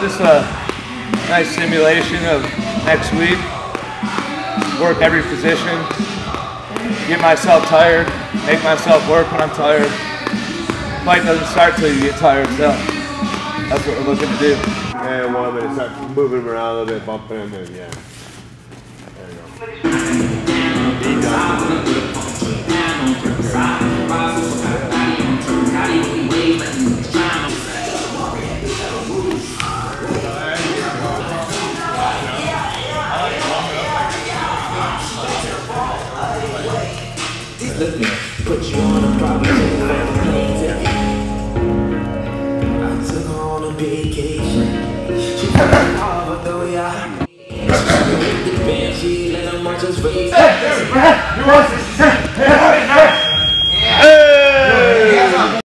Just a nice simulation of next week. Work every position. Get myself tired. Make myself work when I'm tired. Fight doesn't start till you get tired, so that's what we're looking to do. And while they start moving around a little bit, bumping in there, yeah. There you go.